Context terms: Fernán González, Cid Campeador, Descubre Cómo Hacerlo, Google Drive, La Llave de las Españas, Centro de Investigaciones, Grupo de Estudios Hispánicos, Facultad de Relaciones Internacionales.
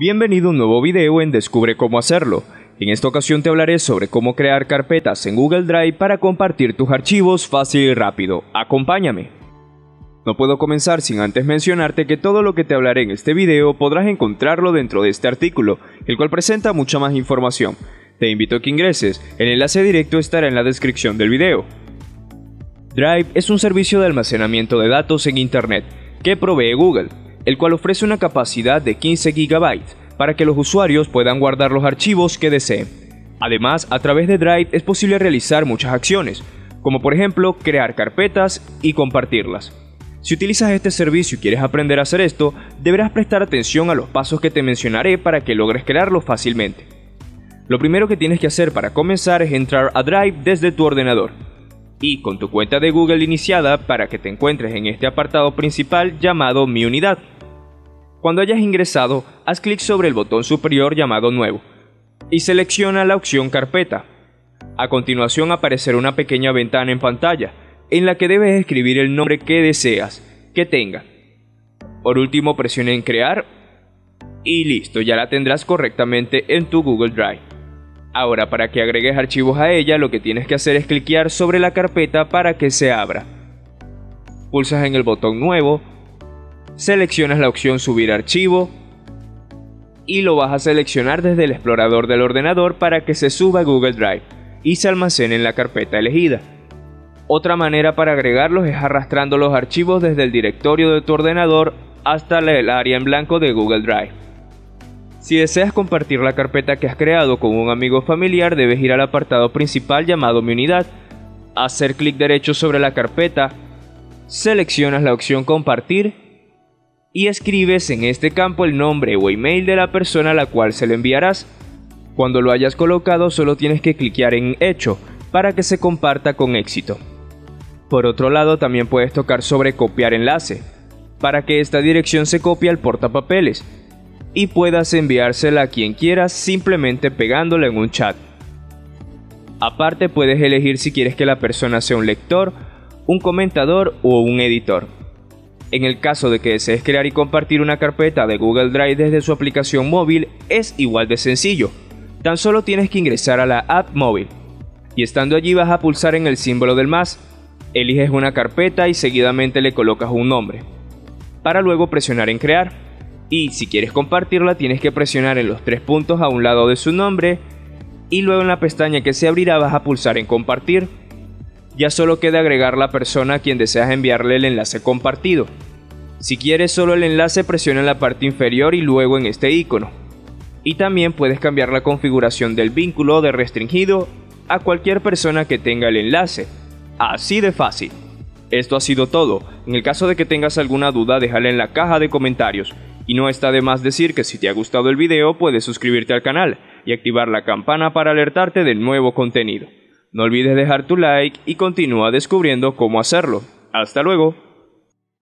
Bienvenido a un nuevo video en Descubre Cómo Hacerlo. En esta ocasión te hablaré sobre cómo crear carpetas en Google Drive para compartir tus archivos fácil y rápido. ¡Acompáñame! No puedo comenzar sin antes mencionarte que todo lo que te hablaré en este video podrás encontrarlo dentro de este artículo, el cual presenta mucha más información. Te invito a que ingreses, el enlace directo estará en la descripción del video. Drive es un servicio de almacenamiento de datos en Internet que provee Google, el cual ofrece una capacidad de 15 GB para que los usuarios puedan guardar los archivos que deseen. Además, a través de Drive es posible realizar muchas acciones, como por ejemplo crear carpetas y compartirlas. Si utilizas este servicio y quieres aprender a hacer esto, deberás prestar atención a los pasos que te mencionaré para que logres crearlo fácilmente. Lo primero que tienes que hacer para comenzar es entrar a Drive desde tu ordenador y con tu cuenta de Google iniciada para que te encuentres en este apartado principal llamado Mi Unidad. Cuando hayas ingresado, haz clic sobre el botón superior llamado Nuevo y selecciona la opción Carpeta. A continuación aparecerá una pequeña ventana en pantalla en la que debes escribir el nombre que deseas que tenga. Por último, presiona en Crear y listo, ya la tendrás correctamente en tu Google Drive. Ahora, para que agregues archivos a ella, lo que tienes que hacer es cliquear sobre la carpeta para que se abra. Pulsas en el botón Nuevo. Seleccionas la opción Subir archivo y lo vas a seleccionar desde el explorador del ordenador para que se suba a Google Drive y se almacene en la carpeta elegida. Otra manera para agregarlos es arrastrando los archivos desde el directorio de tu ordenador hasta el área en blanco de Google Drive. Si deseas compartir la carpeta que has creado con un amigo o familiar, debes ir al apartado principal llamado Mi Unidad, hacer clic derecho sobre la carpeta, seleccionas la opción Compartir y escribes en este campo el nombre o email de la persona a la cual se lo enviarás. Cuando lo hayas colocado, solo tienes que cliquear en Hecho para que se comparta con éxito. Por otro lado, también puedes tocar sobre Copiar enlace para que esta dirección se copie al portapapeles y puedas enviársela a quien quieras simplemente pegándola en un chat. Aparte, puedes elegir si quieres que la persona sea un lector, un comentador o un editor. En el caso de que desees crear y compartir una carpeta de Google Drive desde su aplicación móvil, es igual de sencillo. Tan solo tienes que ingresar a la app móvil y estando allí vas a pulsar en el símbolo del más, eliges una carpeta y seguidamente le colocas un nombre, para luego presionar en Crear. Y si quieres compartirla, tienes que presionar en los tres puntos a un lado de su nombre y luego en la pestaña que se abrirá vas a pulsar en Compartir. Ya solo queda agregar la persona a quien deseas enviarle el enlace compartido. Si quieres solo el enlace, presiona en la parte inferior y luego en este icono. Y también puedes cambiar la configuración del vínculo de restringido a cualquier persona que tenga el enlace. Así de fácil. Esto ha sido todo. En el caso de que tengas alguna duda, déjala en la caja de comentarios. Y no está de más decir que si te ha gustado el video, puedes suscribirte al canal y activar la campana para alertarte del nuevo contenido. No olvides dejar tu like y continúa descubriendo cómo hacerlo. ¡Hasta luego!